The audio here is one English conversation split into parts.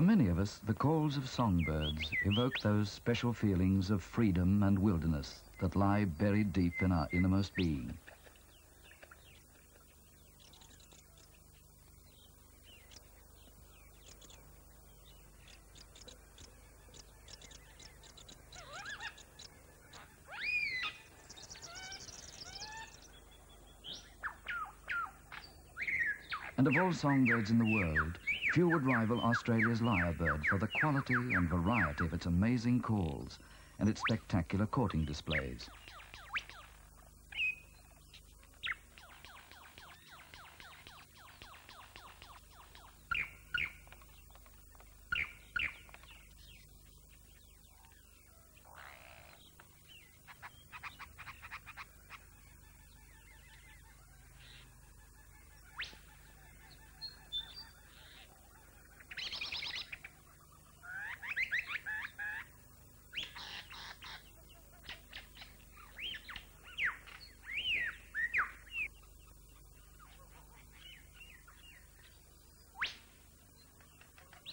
For many of us, the calls of songbirds evoke those special feelings of freedom and wilderness that lie buried deep in our innermost being. And of all songbirds in the world, few would rival Australia's lyrebird for the quality and variety of its amazing calls and its spectacular courting displays.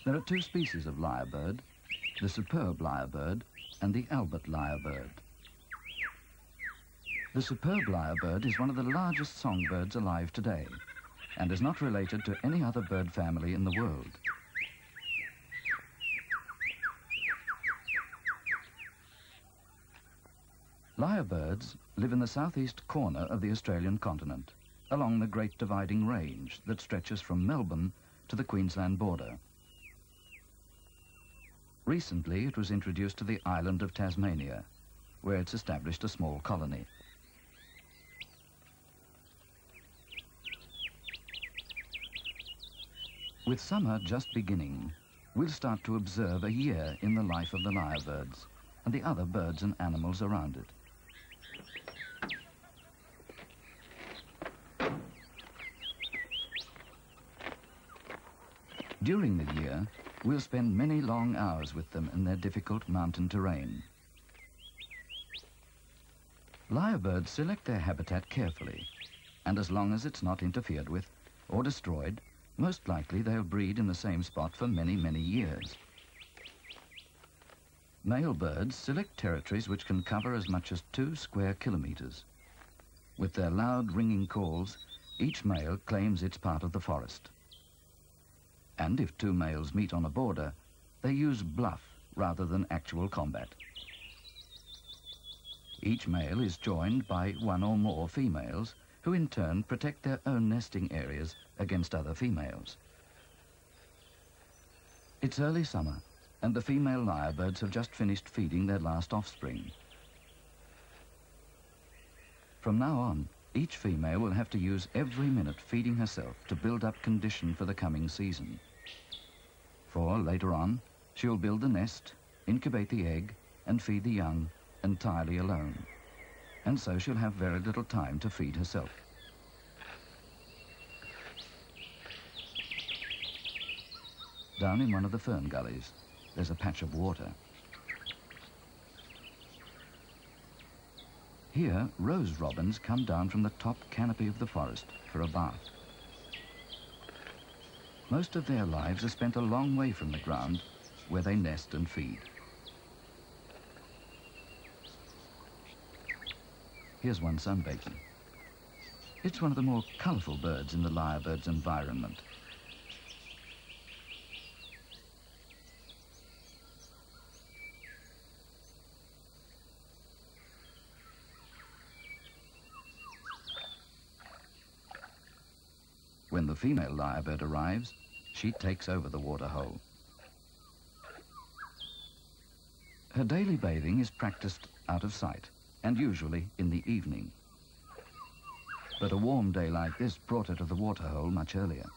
There are two species of lyrebird, the superb lyrebird and the Albert lyrebird. The superb lyrebird is one of the largest songbirds alive today and is not related to any other bird family in the world. Lyrebirds live in the southeast corner of the Australian continent, along the Great Dividing Range that stretches from Melbourne to the Queensland border. Recently, it was introduced to the island of Tasmania, where it's established a small colony. With summer just beginning, we'll start to observe a year in the life of the lyrebirds and the other birds and animals around it. During the year, we'll spend many long hours with them in their difficult mountain terrain. Lyrebirds select their habitat carefully, and as long as it's not interfered with or destroyed, most likely they'll breed in the same spot for many, many years. Male birds select territories which can cover as much as 2 square kilometers. With their loud ringing calls, each male claims its part of the forest. And if two males meet on a border, they use bluff rather than actual combat. Each male is joined by one or more females, who in turn protect their own nesting areas against other females. It's early summer, and the female lyrebirds have just finished feeding their last offspring. From now on, each female will have to use every minute feeding herself to build up condition for the coming season. For later on, she'll build the nest, incubate the egg, and feed the young entirely alone. And so she'll have very little time to feed herself. Down in one of the fern gullies, there's a patch of water. Here, rose robins come down from the top canopy of the forest for a bath. Most of their lives are spent a long way from the ground, where they nest and feed. Here's one sunbaking. It's one of the more colourful birds in the lyrebird's environment. When the female lyrebird arrives, she takes over the waterhole. Her daily bathing is practiced out of sight, and usually in the evening. But a warm day like this brought her to the waterhole much earlier.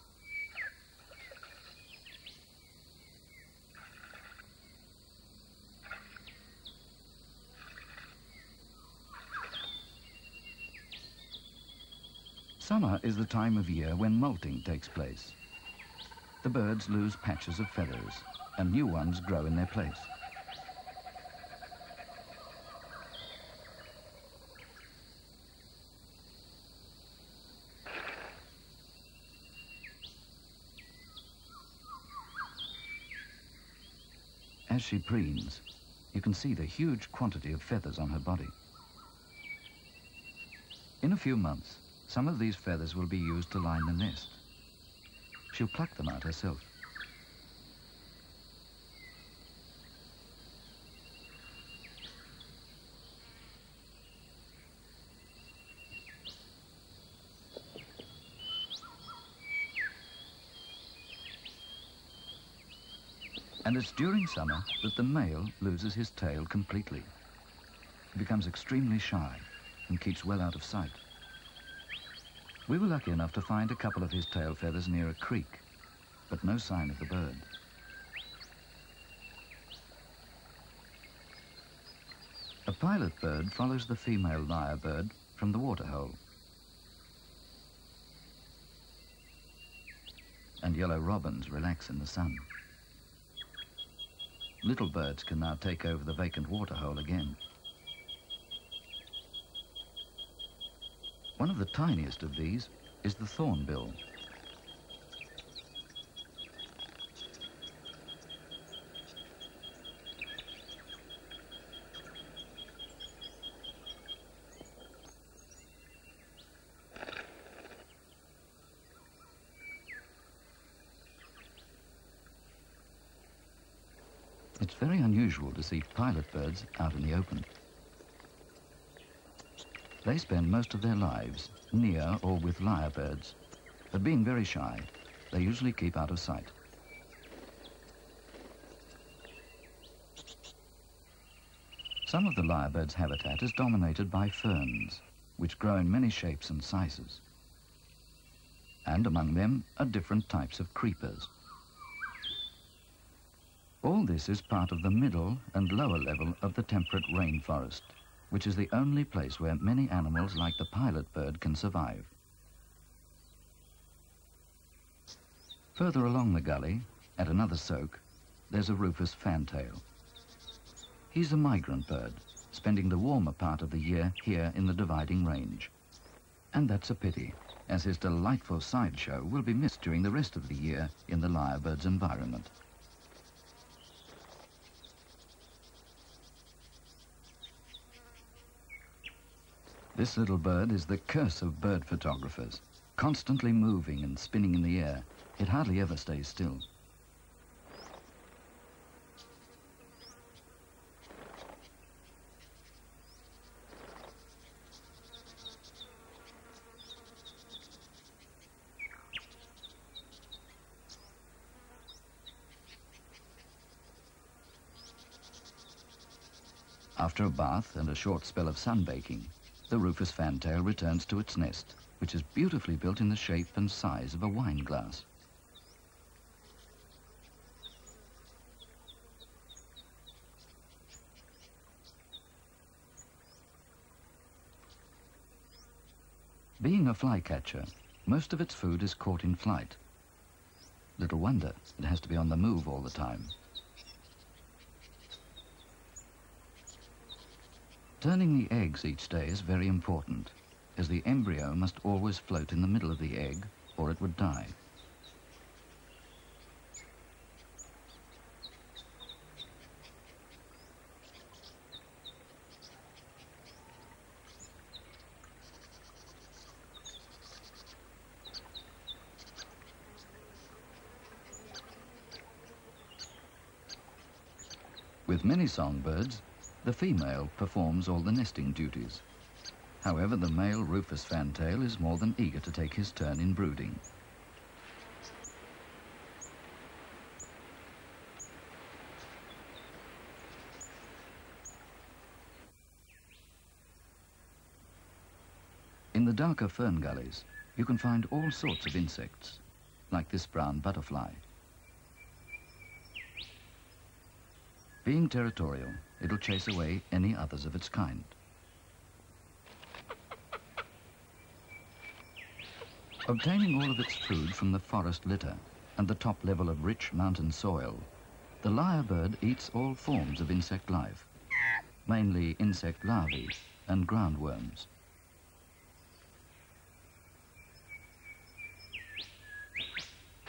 Summer is the time of year when molting takes place. The birds lose patches of feathers, and new ones grow in their place. As she preens, you can see the huge quantity of feathers on her body. In a few months, some of these feathers will be used to line the nest. She'll pluck them out herself. And it's during summer that the male loses his tail completely. He becomes extremely shy and keeps well out of sight. We were lucky enough to find a couple of his tail feathers near a creek, but no sign of the bird. A pilot bird follows the female lyrebird from the waterhole. And yellow robins relax in the sun. Little birds can now take over the vacant waterhole again. One of the tiniest of these is the thornbill. It's very unusual to see pilot birds out in the open. They spend most of their lives near or with lyrebirds, but being very shy, they usually keep out of sight. Some of the lyrebird's habitat is dominated by ferns, which grow in many shapes and sizes. And among them are different types of creepers. All this is part of the middle and lower level of the temperate rainforest, which is the only place where many animals like the pilot bird can survive. Further along the gully, at another soak, there's a rufous fantail. He's a migrant bird, spending the warmer part of the year here in the dividing range. And that's a pity, as his delightful sideshow will be missed during the rest of the year in the lyrebird's environment. This little bird is the curse of bird photographers. Constantly moving and spinning in the air, it hardly ever stays still. After a bath and a short spell of sunbaking, the rufous fantail returns to its nest, which is beautifully built in the shape and size of a wine glass. Being a flycatcher, most of its food is caught in flight. Little wonder it has to be on the move all the time. Turning the eggs each day is very important, as the embryo must always float in the middle of the egg, or it would die. With many songbirds, the female performs all the nesting duties. However, the male rufous fantail is more than eager to take his turn in brooding. In the darker fern gullies, you can find all sorts of insects, like this brown butterfly. Being territorial, it'll chase away any others of its kind. Obtaining all of its food from the forest litter and the top level of rich mountain soil, the lyrebird eats all forms of insect life, mainly insect larvae and groundworms.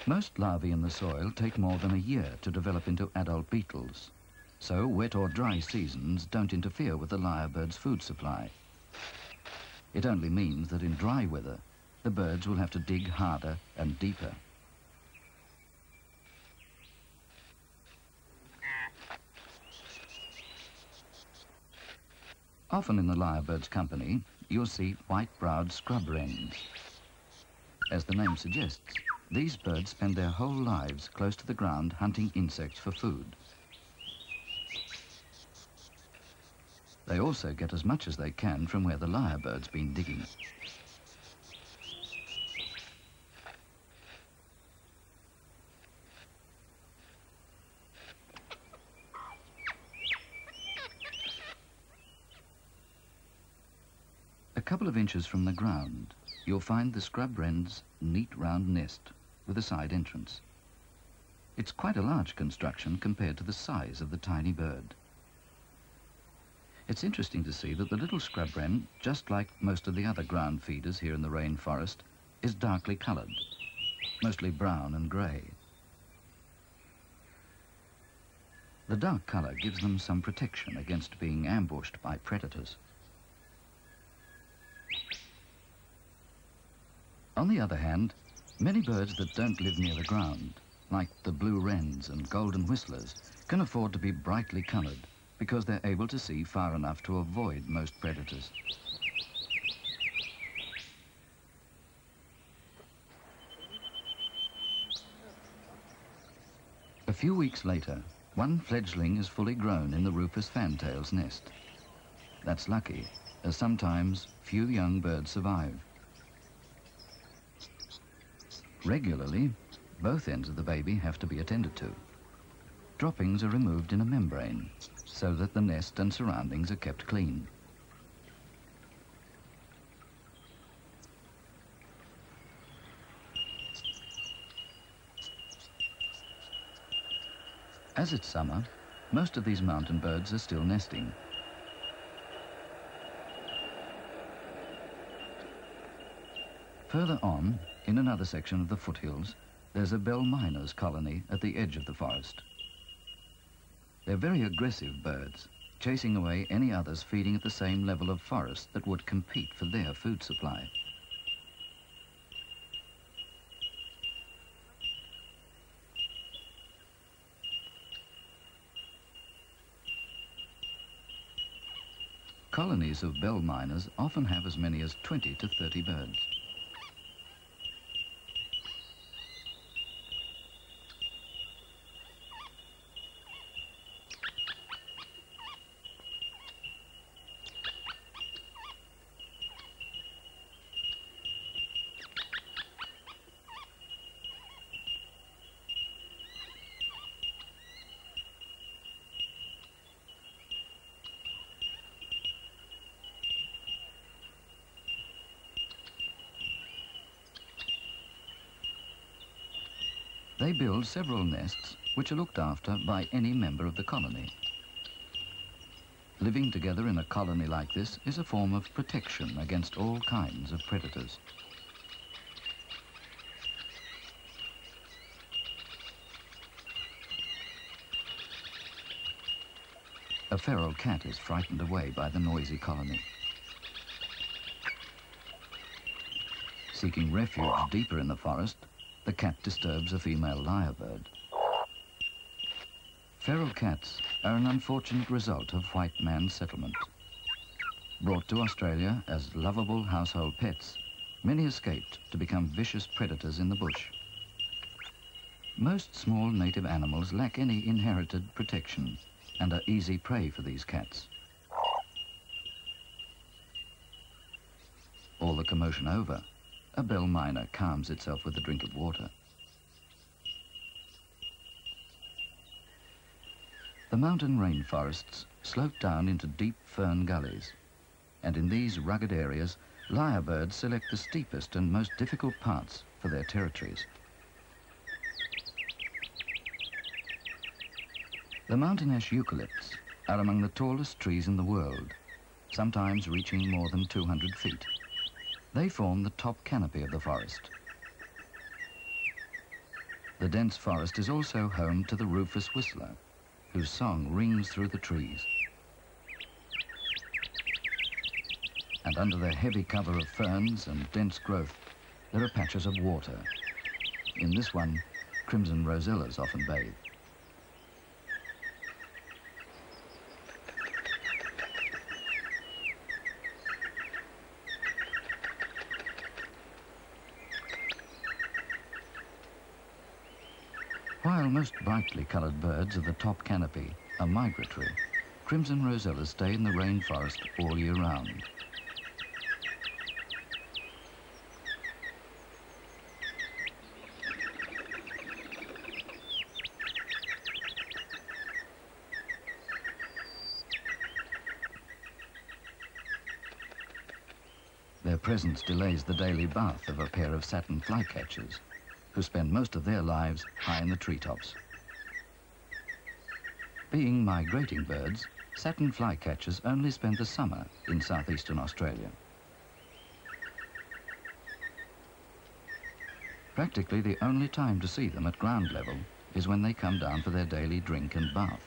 Most larvae in the soil take more than a year to develop into adult beetles, so wet or dry seasons don't interfere with the lyrebird's food supply. It only means that in dry weather, the birds will have to dig harder and deeper. Often in the lyrebird's company, you'll see white-browed scrub wrens. As the name suggests, these birds spend their whole lives close to the ground hunting insects for food. They also get as much as they can from where the lyrebird's been digging. A couple of inches from the ground, you'll find the scrub wren's neat round nest with a side entrance. It's quite a large construction compared to the size of the tiny bird. It's interesting to see that the little scrub wren, just like most of the other ground feeders here in the rainforest, is darkly coloured, mostly brown and grey. The dark colour gives them some protection against being ambushed by predators. On the other hand, many birds that don't live near the ground, like the blue wrens and golden whistlers, can afford to be brightly coloured because they're able to see far enough to avoid most predators. A few weeks later, one fledgling is fully grown in the rufous fantail's nest. That's lucky, as sometimes few young birds survive. Regularly, both ends of the baby have to be attended to. Droppings are removed in a membrane so that the nest and surroundings are kept clean. As it's summer, most of these mountain birds are still nesting. Further on, in another section of the foothills, there's a bell miner's colony at the edge of the forest. They're very aggressive birds, chasing away any others feeding at the same level of forest that would compete for their food supply. Colonies of bell miners often have as many as 20 to 30 birds. They build several nests which are looked after by any member of the colony. Living together in a colony like this is a form of protection against all kinds of predators. A feral cat is frightened away by the noisy colony. Seeking refuge deeper in the forest, the cat disturbs a female lyrebird. Feral cats are an unfortunate result of white man's settlement. Brought to Australia as lovable household pets, many escaped to become vicious predators in the bush. Most small native animals lack any inherited protection and are easy prey for these cats. All the commotion over, a bell miner calms itself with a drink of water. The mountain rainforests slope down into deep fern gullies, and in these rugged areas, lyrebirds select the steepest and most difficult parts for their territories. The mountain ash eucalypts are among the tallest trees in the world, sometimes reaching more than 200 feet. They form the top canopy of the forest. The dense forest is also home to the rufous whistler, whose song rings through the trees. And under the heavy cover of ferns and dense growth, there are patches of water. In this one, crimson rosellas often bathe. While most brightly coloured birds of the top canopy are migratory, crimson rosellas stay in the rainforest all year round. Their presence delays the daily bath of a pair of satin flycatchers, who spend most of their lives high in the treetops. Being migrating birds, satin flycatchers only spend the summer in southeastern Australia. Practically the only time to see them at ground level is when they come down for their daily drink and bath.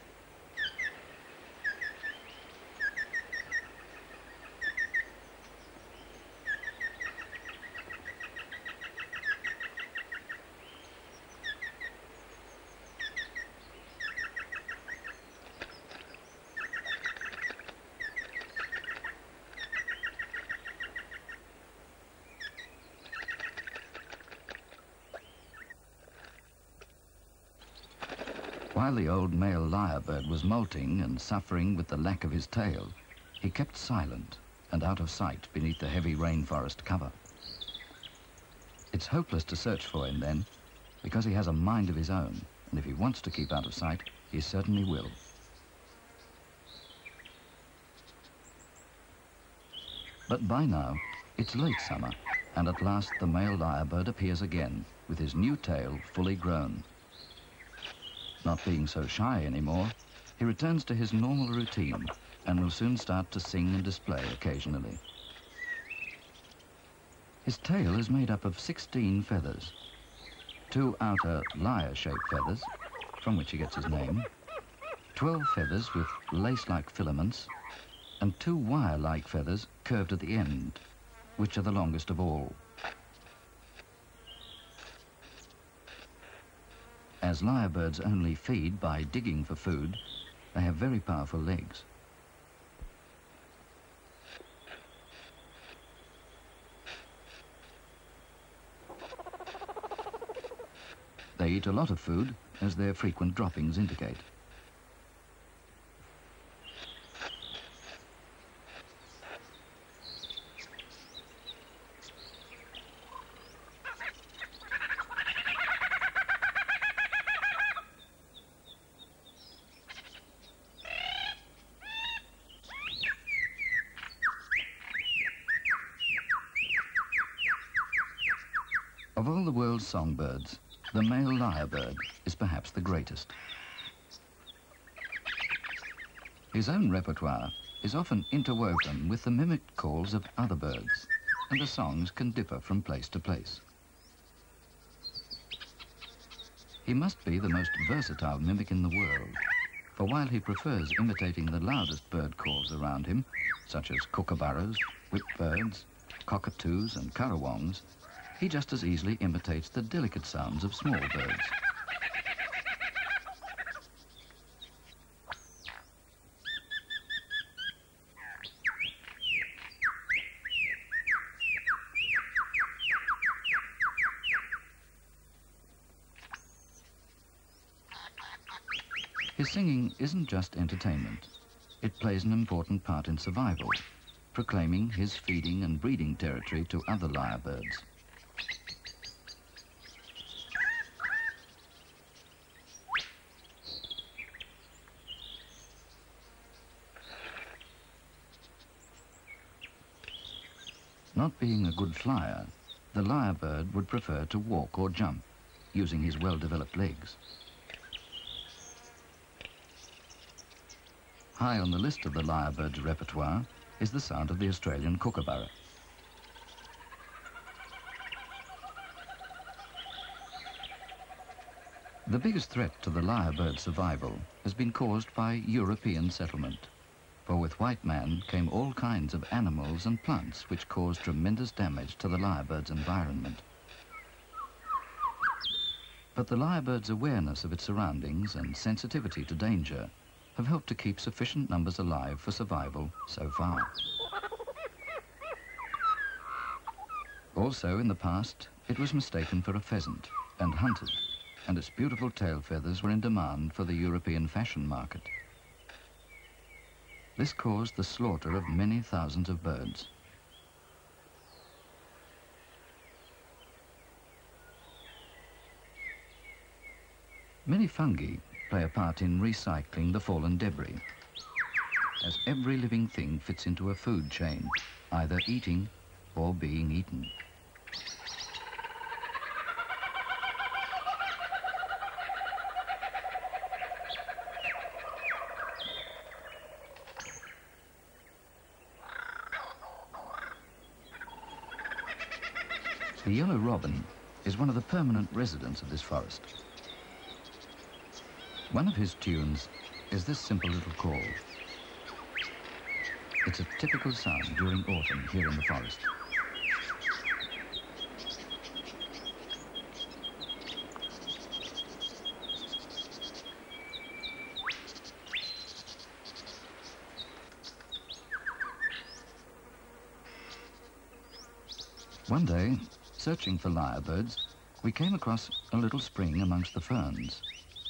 While the old male lyrebird was molting and suffering with the lack of his tail, he kept silent and out of sight beneath the heavy rainforest cover. It's hopeless to search for him then, because he has a mind of his own, and if he wants to keep out of sight, he certainly will. But by now, it's late summer, and at last the male lyrebird appears again, with his new tail fully grown. Not being so shy anymore, he returns to his normal routine and will soon start to sing and display occasionally. His tail is made up of 16 feathers, 2 outer lyre-shaped feathers, from which he gets his name, 12 feathers with lace-like filaments, and 2 wire-like feathers curved at the end, which are the longest of all. As lyrebirds only feed by digging for food, they have very powerful legs. They eat a lot of food, as their frequent droppings indicate. Of all the world's songbirds, the male lyrebird is perhaps the greatest. His own repertoire is often interwoven with the mimicked calls of other birds, and the songs can differ from place to place. He must be the most versatile mimic in the world, for while he prefers imitating the loudest bird calls around him, such as kookaburras, whipbirds, cockatoos and currawongs, he just as easily imitates the delicate sounds of small birds. His singing isn't just entertainment. It plays an important part in survival, proclaiming his feeding and breeding territory to other lyrebirds. Not being a good flyer, the lyrebird would prefer to walk or jump, using his well-developed legs. High on the list of the lyrebird's repertoire is the sound of the Australian kookaburra. The biggest threat to the lyrebird's survival has been caused by European settlement, for with white man came all kinds of animals and plants which caused tremendous damage to the lyrebird's environment. But the lyrebird's awareness of its surroundings and sensitivity to danger have helped to keep sufficient numbers alive for survival so far. Also in the past, it was mistaken for a pheasant and hunted, and its beautiful tail feathers were in demand for the European fashion market. This caused the slaughter of many thousands of birds. Many fungi play a part in recycling the fallen debris, as every living thing fits into a food chain, either eating or being eaten. The yellow robin is one of the permanent residents of this forest. One of his tunes is this simple little call. It's a typical sound during autumn here in the forest. One day, searching for lyrebirds, we came across a little spring amongst the ferns,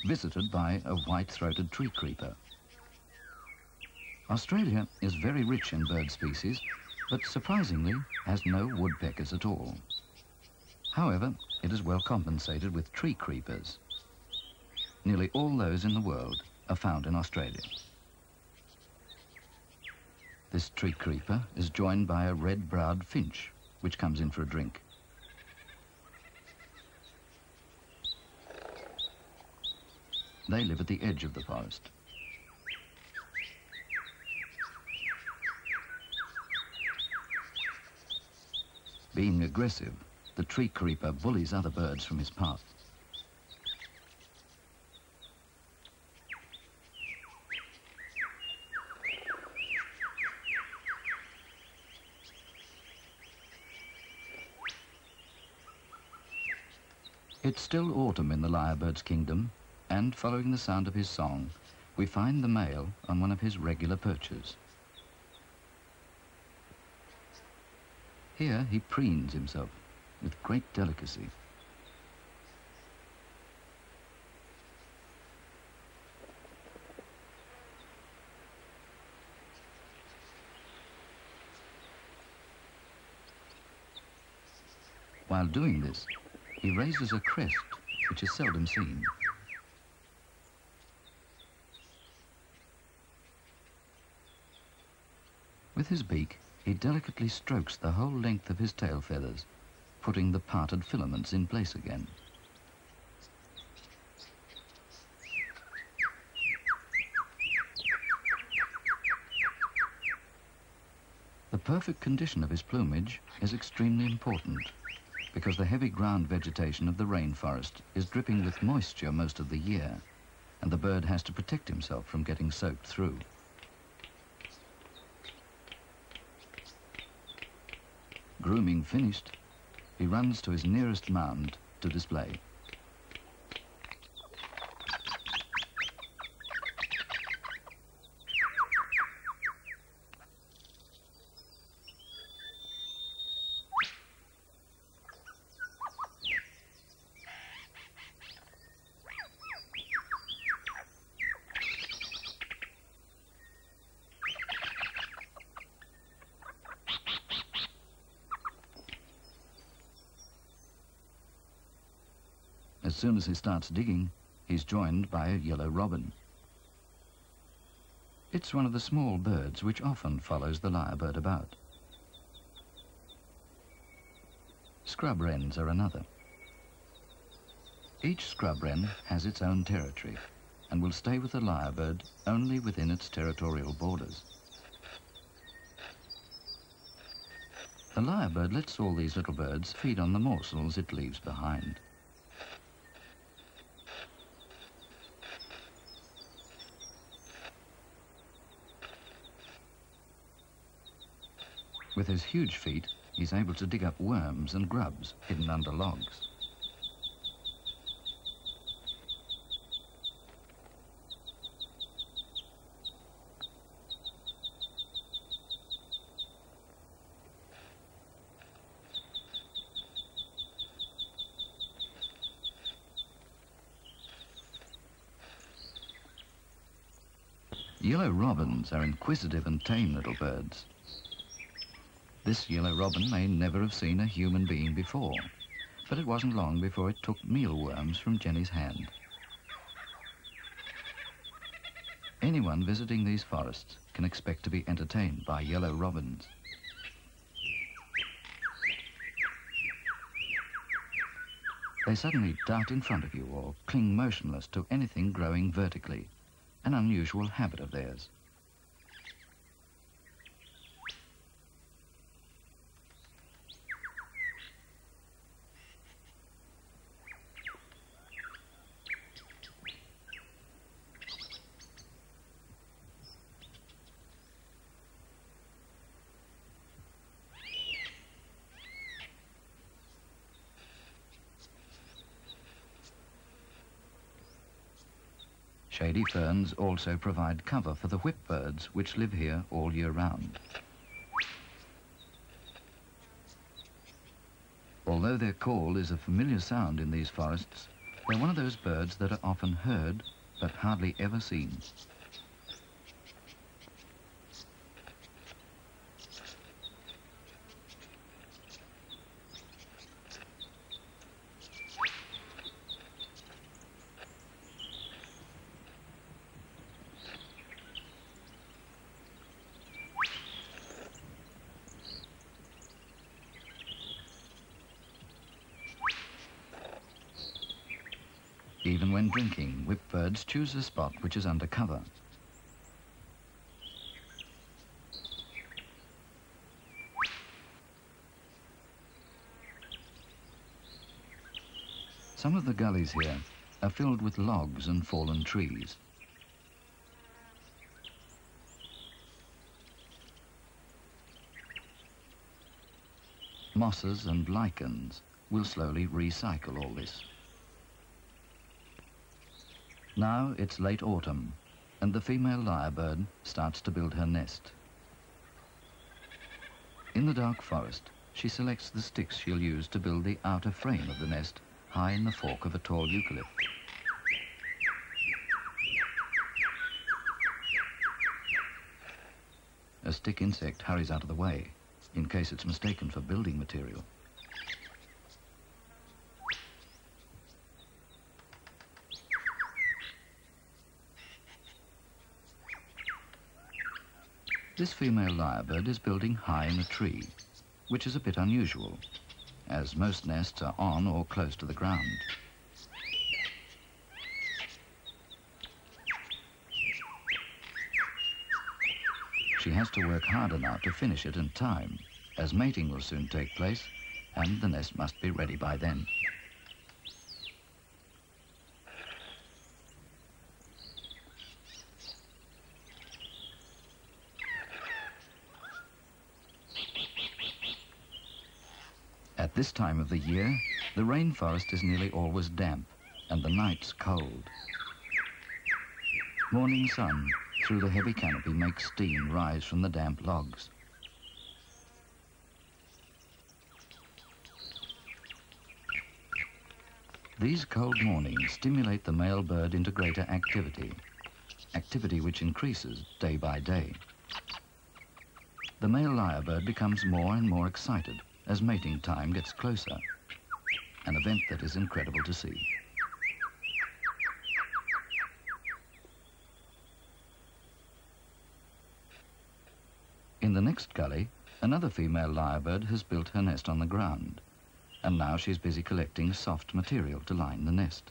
visited by a white-throated tree creeper. Australia is very rich in bird species, but surprisingly has no woodpeckers at all. However, it is well compensated with tree creepers. Nearly all those in the world are found in Australia. This tree creeper is joined by a red-browed finch, which comes in for a drink. They live at the edge of the forest. Being aggressive, the tree creeper bullies other birds from his path. It's still autumn in the lyrebird's kingdom, and following the sound of his song, we find the male on one of his regular perches. Here he preens himself with great delicacy. While doing this, he raises a crest which is seldom seen. With his beak, he delicately strokes the whole length of his tail feathers, putting the parted filaments in place again. The perfect condition of his plumage is extremely important, because the heavy ground vegetation of the rainforest is dripping with moisture most of the year, and the bird has to protect himself from getting soaked through. Grooming finished, he runs to his nearest mound to display. As soon as he starts digging, he's joined by a yellow robin. It's one of the small birds which often follows the lyrebird about. Scrub wrens are another. Each scrub wren has its own territory and will stay with the lyrebird only within its territorial borders. The lyrebird lets all these little birds feed on the morsels it leaves behind. With his huge feet, he's able to dig up worms and grubs hidden under logs. Yellow robins are inquisitive and tame little birds. This yellow robin may never have seen a human being before, but it wasn't long before it took mealworms from Jenny's hand. Anyone visiting these forests can expect to be entertained by yellow robins. They suddenly dart in front of you or cling motionless to anything growing vertically, an unusual habit of theirs. Shady ferns also provide cover for the whipbirds, which live here all year round. Although their call is a familiar sound in these forests, they're one of those birds that are often heard but hardly ever seen. Even when drinking, whipbirds choose a spot which is under cover. Some of the gullies here are filled with logs and fallen trees. Mosses and lichens will slowly recycle all this. Now it's late autumn, and the female lyrebird starts to build her nest. In the dark forest, she selects the sticks she'll use to build the outer frame of the nest, high in the fork of a tall eucalypt. A stick insect hurries out of the way, in case it's mistaken for building material. This female lyrebird is building high in a tree, which is a bit unusual, as most nests are on or close to the ground. She has to work harder now to finish it in time, as mating will soon take place, and the nest must be ready by then. At this time of the year, the rainforest is nearly always damp and the nights cold. Morning sun through the heavy canopy makes steam rise from the damp logs. These cold mornings stimulate the male bird into greater activity which increases day by day. The male lyrebird becomes more and more excited as mating time gets closer, an event that is incredible to see. In the next gully, another female lyrebird has built her nest on the ground, and now she's busy collecting soft material to line the nest.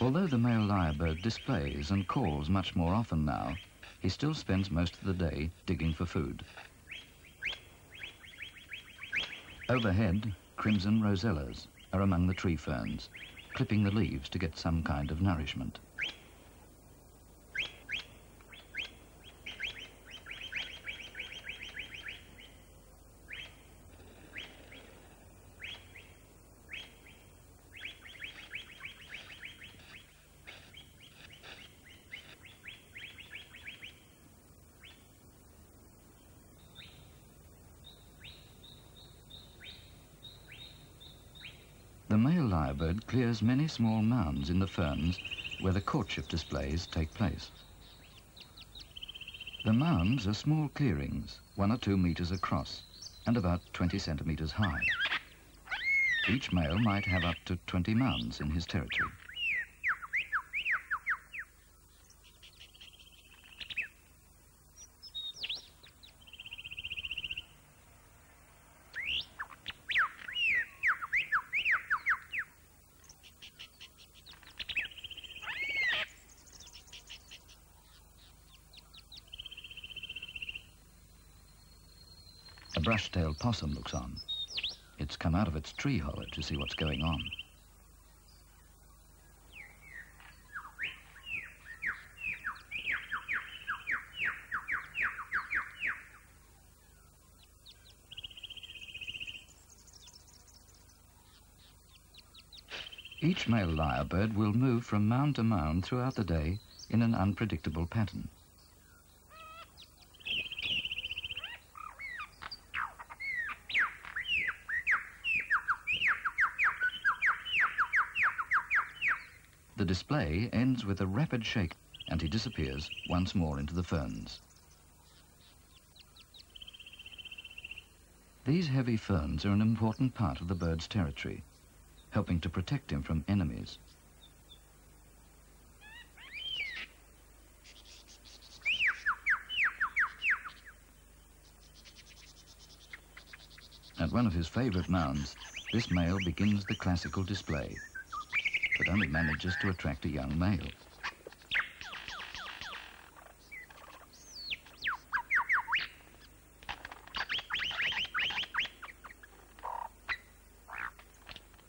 Although the male lyrebird displays and calls much more often now, he still spends most of the day digging for food. Overhead, crimson rosellas are among the tree ferns, clipping the leaves to get some kind of nourishment. The male lyrebird clears many small mounds in the ferns where the courtship displays take place. The mounds are small clearings, 1 or 2 meters across and about 20 centimeters high. Each male might have up to 20 mounds in his territory. A brush-tailed possum looks on. It's come out of its tree hollow to see what's going on. Each male lyrebird will move from mound to mound throughout the day in an unpredictable pattern. The display ends with a rapid shake and he disappears once more into the ferns. These heavy ferns are an important part of the bird's territory, helping to protect him from enemies. At one of his favorite mounds, this male begins the classical display, but only manages to attract a young male.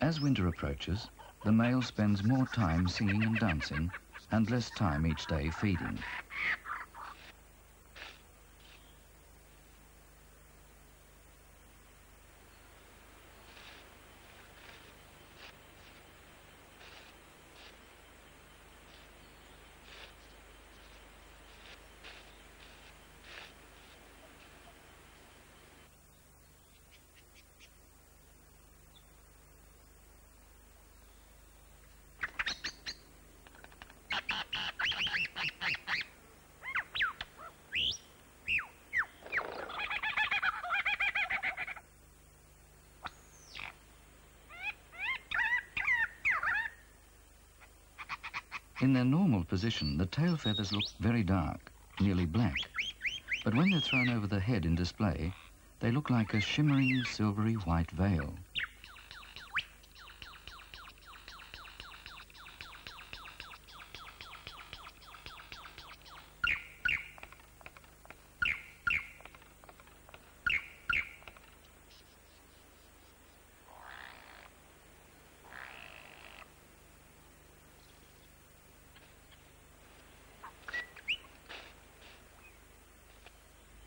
As winter approaches, the male spends more time singing and dancing and less time each day feeding. In their normal position, the tail feathers look very dark, nearly black. But when they're thrown over the head in display, they look like a shimmering, silvery white veil.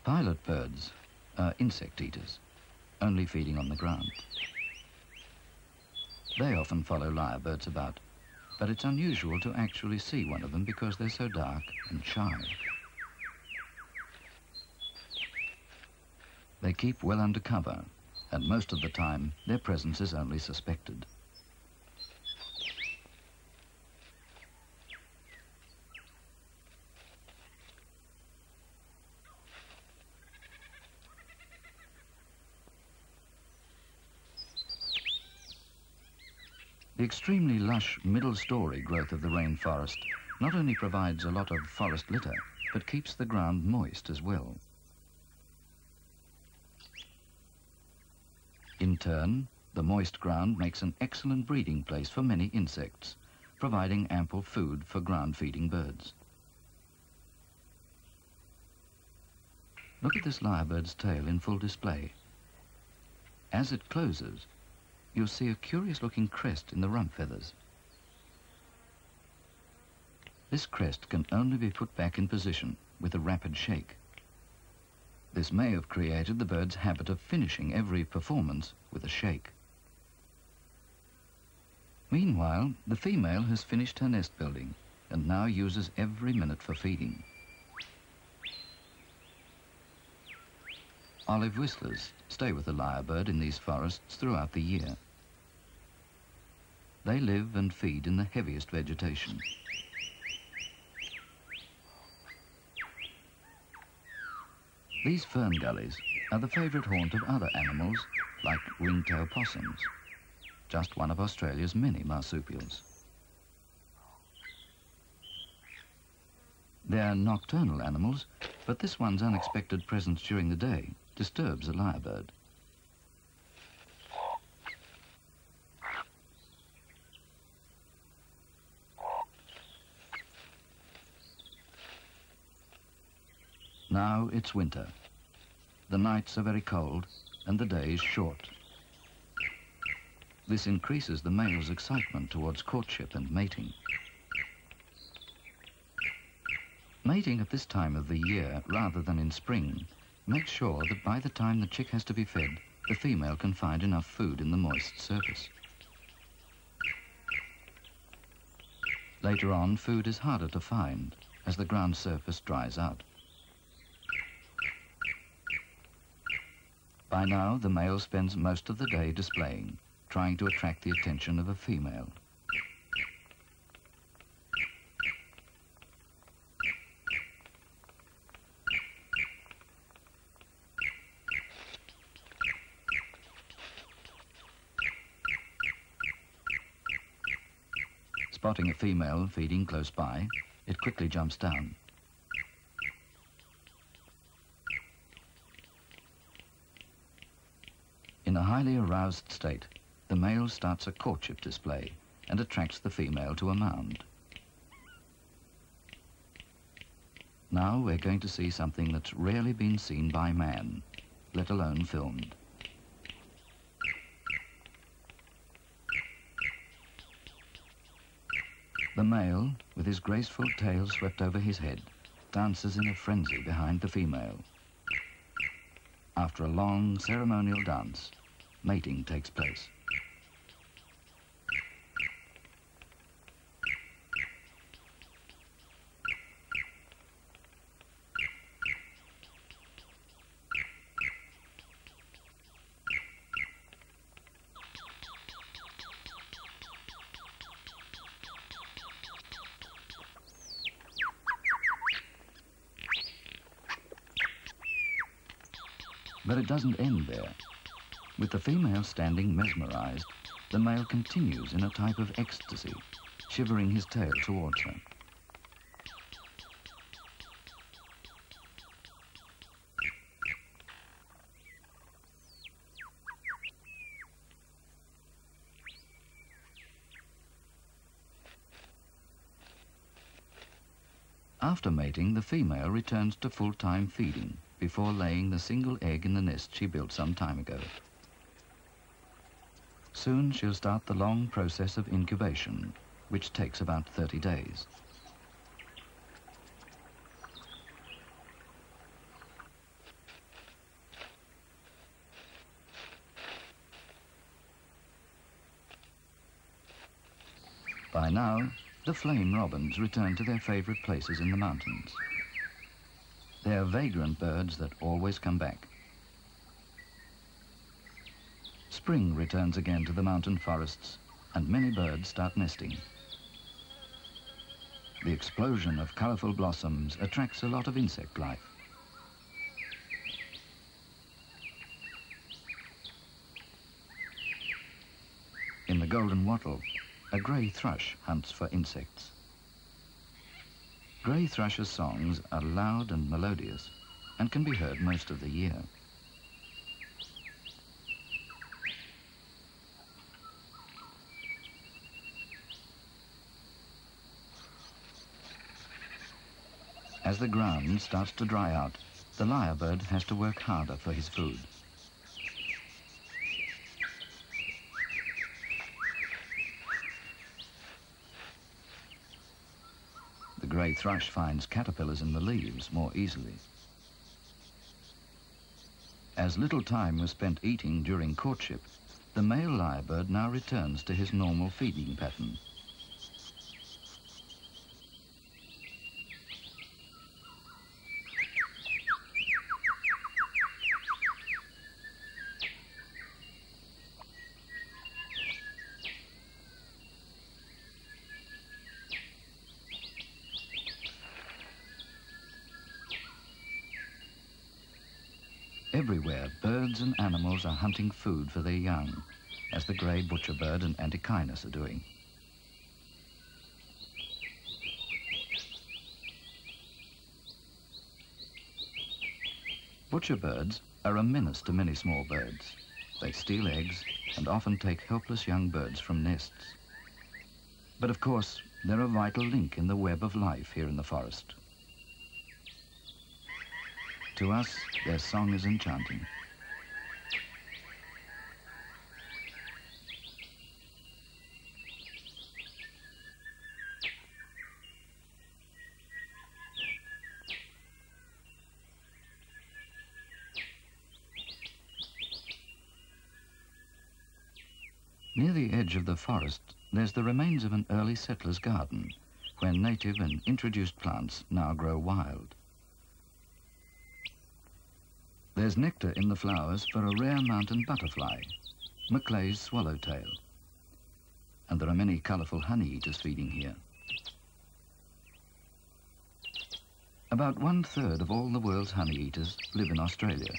Pilot birds are insect eaters, only feeding on the ground. They often follow lyrebirds about, but it's unusual to actually see one of them because they're so dark and shy. They keep well under cover, and most of the time their presence is only suspected. The extremely lush middle-story growth of the rainforest not only provides a lot of forest litter, but keeps the ground moist as well. In turn, the moist ground makes an excellent breeding place for many insects, providing ample food for ground-feeding birds. Look at this lyrebird's tail in full display. As it closes, you'll see a curious-looking crest in the rump feathers. This crest can only be put back in position with a rapid shake. This may have created the bird's habit of finishing every performance with a shake. Meanwhile, the female has finished her nest building and now uses every minute for feeding. Olive whistlers stay with the lyrebird in these forests throughout the year. They live and feed in the heaviest vegetation. These fern gullies are the favourite haunt of other animals, like ringtail possums, just one of Australia's many marsupials. They are nocturnal animals, but this one's unexpected presence during the day disturbs the lyrebird. Now it's winter. The nights are very cold and the days short. This increases the male's excitement towards courtship and mating. Mating at this time of the year, rather than in spring, makes sure that by the time the chick has to be fed, the female can find enough food in the moist surface. Later on, food is harder to find as the ground surface dries out. By now, the male spends most of the day displaying, trying to attract the attention of a female. Spotting a female feeding close by, it quickly jumps down. In a highly aroused state, the male starts a courtship display and attracts the female to a mound. Now we're going to see something that's rarely been seen by man, let alone filmed. The male, with his graceful tail swept over his head, dances in a frenzy behind the female. After a long ceremonial dance, mating takes place. But it doesn't end there. With the female standing mesmerized, the male continues in a type of ecstasy, shivering his tail towards her. After mating, the female returns to full-time feeding before laying the single egg in the nest she built some time ago. Soon she'll start the long process of incubation, which takes about 30 days. By now, the flame robins return to their favourite places in the mountains. They are vagrant birds that always come back. Spring returns again to the mountain forests, and many birds start nesting. The explosion of colourful blossoms attracts a lot of insect life. In the golden wattle, a grey thrush hunts for insects. Grey thrushes' songs are loud and melodious and can be heard most of the year. As the ground starts to dry out, the lyrebird has to work harder for his food. The grey thrush finds caterpillars in the leaves more easily. As little time was spent eating during courtship, the male lyrebird now returns to his normal feeding pattern. Everywhere, birds and animals are hunting food for their young, as the grey butcherbird and antechinus are doing. Butcherbirds are a menace to many small birds. They steal eggs and often take helpless young birds from nests. But of course, they're a vital link in the web of life here in the forest. To us, their song is enchanting. Near the edge of the forest, there's the remains of an early settler's garden, where native and introduced plants now grow wild. There's nectar in the flowers for a rare mountain butterfly, Maclay's swallowtail. And there are many colourful honey-eaters feeding here. About one-third of all the world's honey-eaters live in Australia.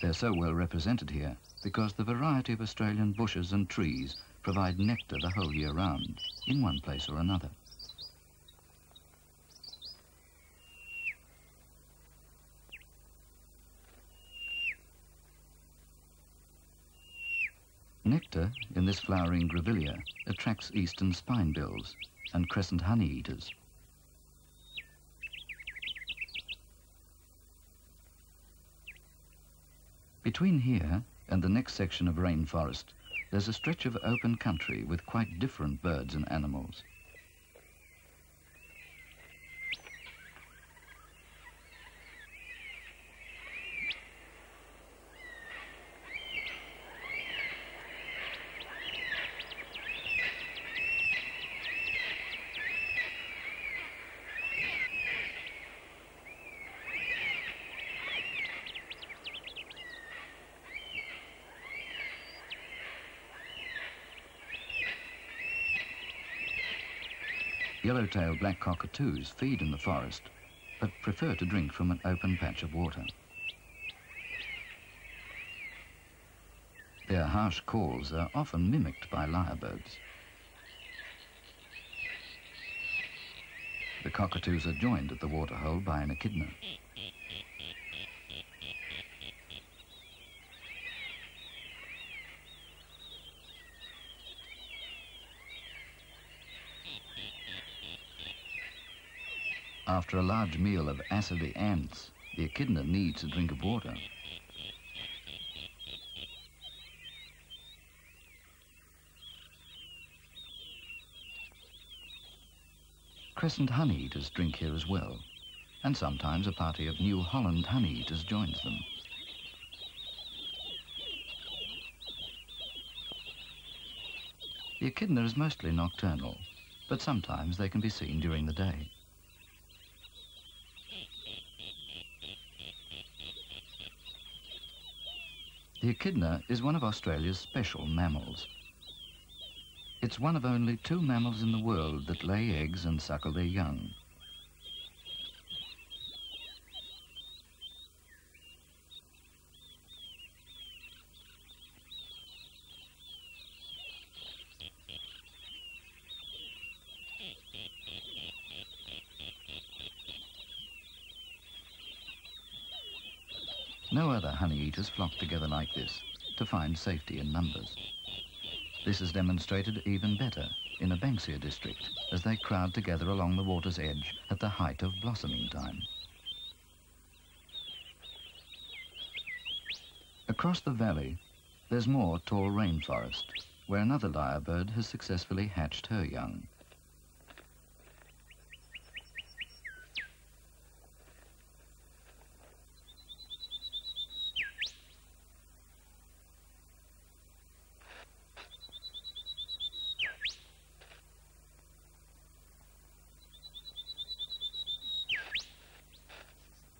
They're so well represented here because the variety of Australian bushes and trees provide nectar the whole year round, in one place or another. Nectar in this flowering grevillea attracts eastern spinebills and crescent honey-eaters. Between here and the next section of rainforest, there's a stretch of open country with quite different birds and animals. Yellow-tailed black cockatoos feed in the forest, but prefer to drink from an open patch of water. Their harsh calls are often mimicked by lyrebirds. The cockatoos are joined at the waterhole by an echidna. After a large meal of assidy ants, the echidna needs a drink of water. Crescent honey-eaters drink here as well, and sometimes a party of New Holland honey-eaters joins them. The echidna is mostly nocturnal, but sometimes they can be seen during the day. The echidna is one of Australia's special mammals. It's one of only two mammals in the world that lay eggs and suckle their young. No other honey-eaters flock together like this to find safety in numbers. This is demonstrated even better in the Banksia district as they crowd together along the water's edge at the height of blossoming time. Across the valley, there's more tall rainforest, where another lyrebird has successfully hatched her young.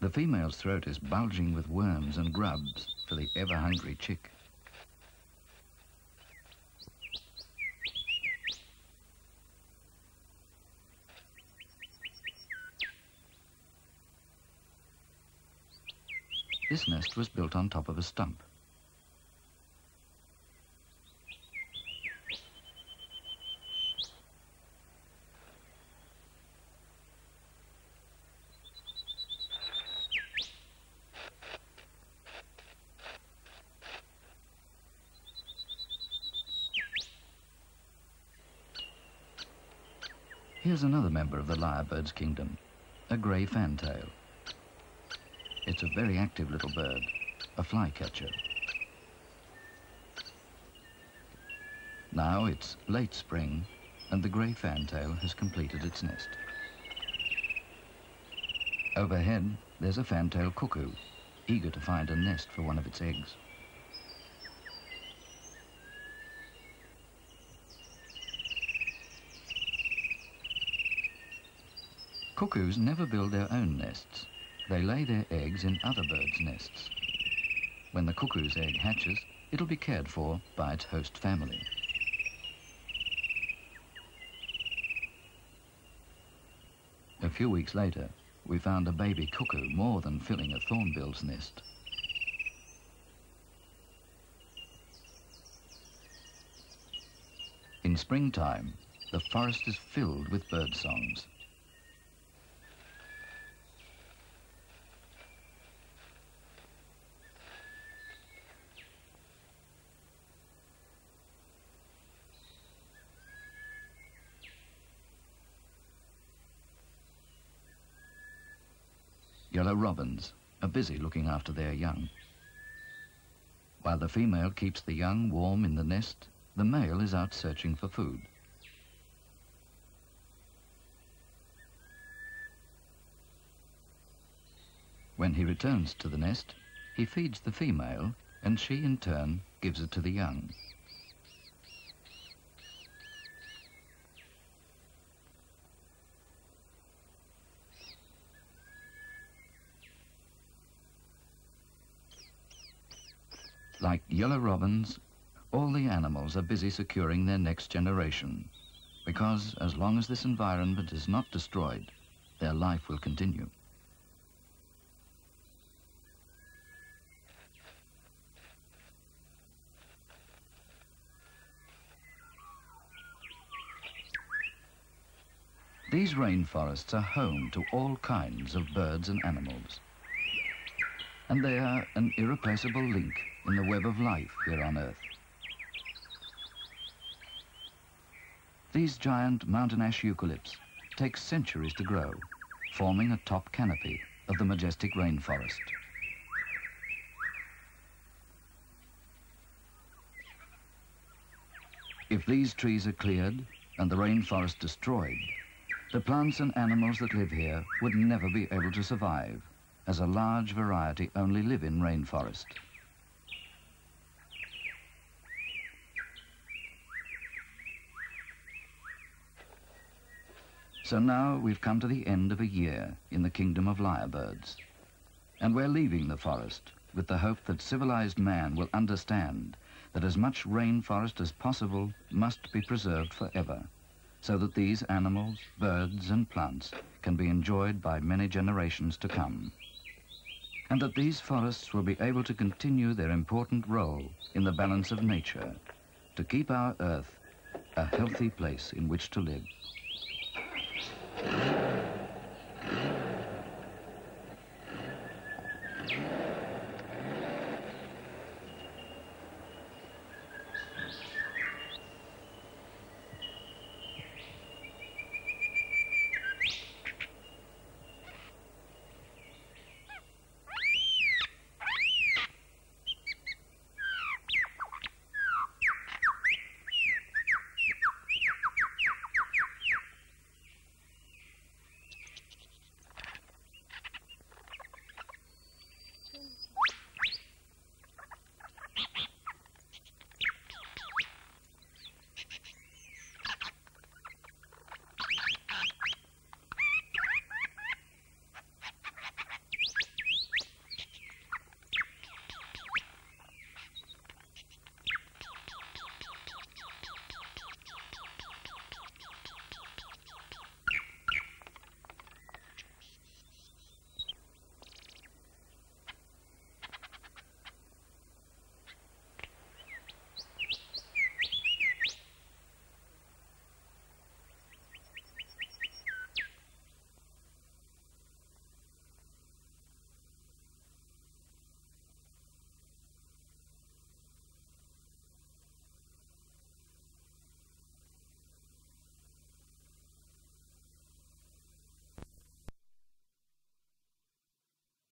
The female's throat is bulging with worms and grubs for the ever-hungry chick. This nest was built on top of a stump. Here's another member of the lyrebird's kingdom, a grey fantail. It's a very active little bird, a flycatcher. Now it's late spring and the grey fantail has completed its nest. Overhead, there's a fantail cuckoo, eager to find a nest for one of its eggs. Cuckoos never build their own nests. They lay their eggs in other birds' nests. When the cuckoo's egg hatches, it'll be cared for by its host family. A few weeks later, we found a baby cuckoo more than filling a thornbill's nest. In springtime, the forest is filled with bird songs. Yellow robins are busy looking after their young. While the female keeps the young warm in the nest, the male is out searching for food. When he returns to the nest, he feeds the female and she in turn gives it to the young. Like yellow robins, all the animals are busy securing their next generation, because as long as this environment is not destroyed, their life will continue. These rainforests are home to all kinds of birds and animals, and they are an irreplaceable link in the web of life here on Earth. These giant mountain ash eucalypts take centuries to grow, forming a top canopy of the majestic rainforest. If these trees are cleared and the rainforest destroyed, the plants and animals that live here would never be able to survive, as a large variety only live in rainforest. So now we've come to the end of a year in the Kingdom of Lyrebirds, and we're leaving the forest with the hope that civilized man will understand that as much rainforest as possible must be preserved forever, so that these animals, birds and plants can be enjoyed by many generations to come, and that these forests will be able to continue their important role in the balance of nature to keep our Earth a healthy place in which to live.